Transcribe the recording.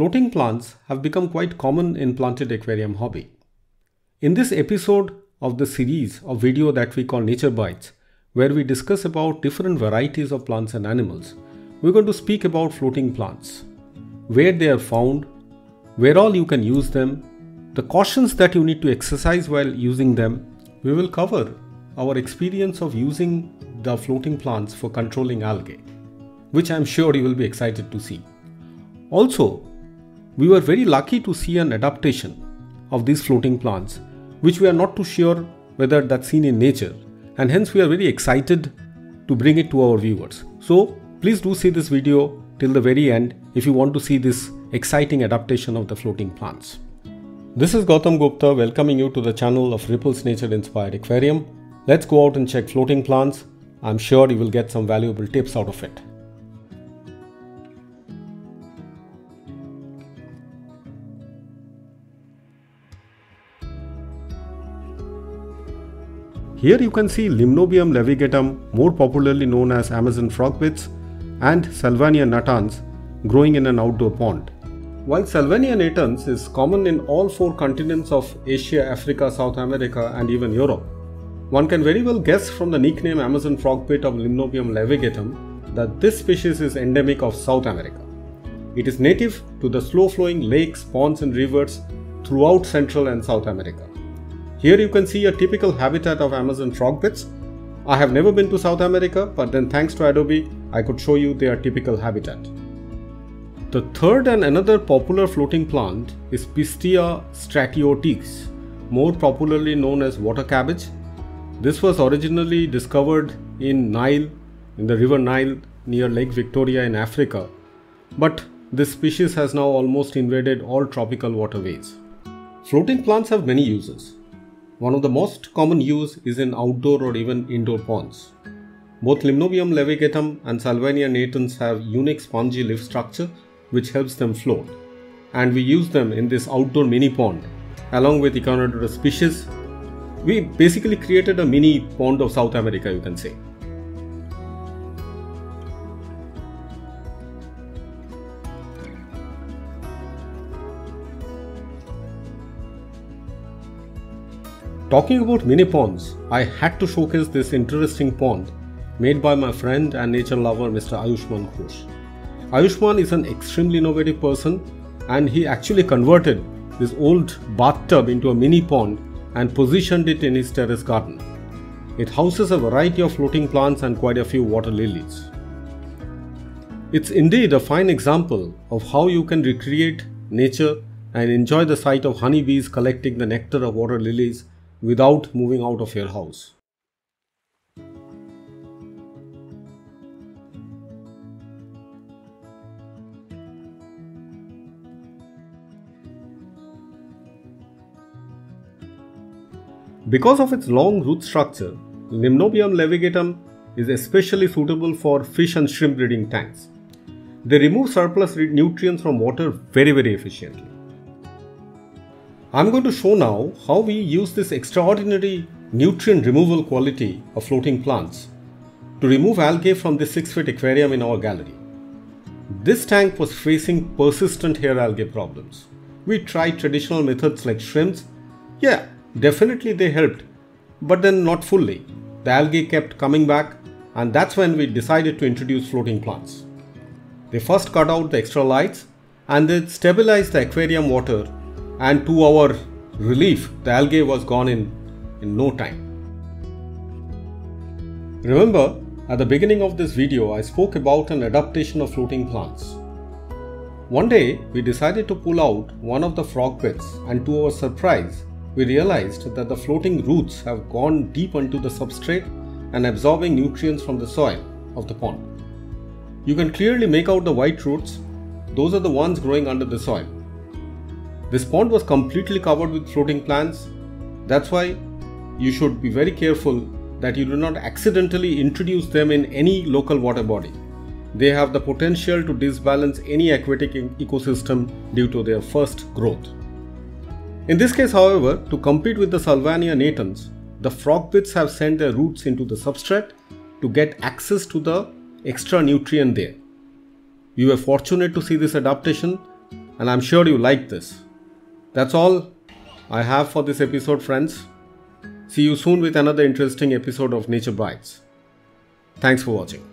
Floating plants have become quite common in planted aquarium hobby. In this episode of the series of video that we call Nature Bites, where we discuss about different varieties of plants and animals, we're going to speak about floating plants, where they are found, where all you can use them, the cautions that you need to exercise while using them. We will cover our experience of using the floating plants for controlling algae, which I'm sure you will be excited to see. Also, we were very lucky to see an adaptation of these floating plants, which we are not too sure whether that's seen in nature, and hence we are very excited to bring it to our viewers. So please do see this video till the very end if you want to see this exciting adaptation of the floating plants. This is Gautam Gupta welcoming you to the channel of Ripples Nature Inspired Aquarium. Let's go out and check floating plants. I'm sure you will get some valuable tips out of it. Here you can see Limnobium laevigatum, more popularly known as Amazon frogbits, and Salvinia natans growing in an outdoor pond. While Salvinia natans is common in all four continents of Asia, Africa, South America, and even Europe, one can very well guess from the nickname Amazon frogbit of Limnobium laevigatum that this species is endemic of South America. It is native to the slow-flowing lakes, ponds, and rivers throughout Central and South America. Here you can see a typical habitat of Amazon frogbits. I have never been to South America, but then thanks to Adobe, I could show you their typical habitat. The third and another popular floating plant is Pistia stratiotes, more popularly known as water cabbage. This was originally discovered in the river Nile near Lake Victoria in Africa, but this species has now almost invaded all tropical waterways. Floating plants have many uses. One of the most common use is in outdoor or even indoor ponds. Both Limnobium laevigatum and Salvinia natans have unique spongy leaf structure which helps them float, and we use them in this outdoor mini pond along with Echinodorus species. We basically created a mini pond of South America, you can say. Talking about mini ponds, I had to showcase this interesting pond made by my friend and nature lover Mr. Ayushman Ghosh. Ayushman is an extremely innovative person, and he actually converted this old bathtub into a mini pond and positioned it in his terrace garden. It houses a variety of floating plants and quite a few water lilies. It's indeed a fine example of how you can recreate nature and enjoy the sight of honeybees collecting the nectar of water lilies without moving out of your house. Because of its long root structure, Limnobium laevigatum is especially suitable for fish and shrimp breeding tanks. They remove surplus nutrients from water very efficiently. I'm going to show now how we use this extraordinary nutrient removal quality of floating plants to remove algae from this 6-foot aquarium in our gallery. This tank was facing persistent hair algae problems. We tried traditional methods like shrimps. Yeah, definitely they helped, but then not fully. The algae kept coming back, and that's when we decided to introduce floating plants. They first cut out the extra lights and then stabilized the aquarium water, and to our relief, the algae was gone in no time. Remember, at the beginning of this video, I spoke about an adaptation of floating plants. One day, we decided to pull out one of the frogbits, and to our surprise, we realized that the floating roots have gone deep into the substrate and absorbing nutrients from the soil of the pond. You can clearly make out the white roots. Those are the ones growing under the soil. This pond was completely covered with floating plants. That's why you should be very careful that you do not accidentally introduce them in any local water body. They have the potential to disbalance any aquatic ecosystem due to their first growth. In this case, however, to compete with the Salvinia natans, the frogbits have sent their roots into the substrate to get access to the extra nutrient there. We were fortunate to see this adaptation, and I'm sure you like this. That's all I have for this episode, friends. See you soon with another interesting episode of Nature Bites. Thanks for watching.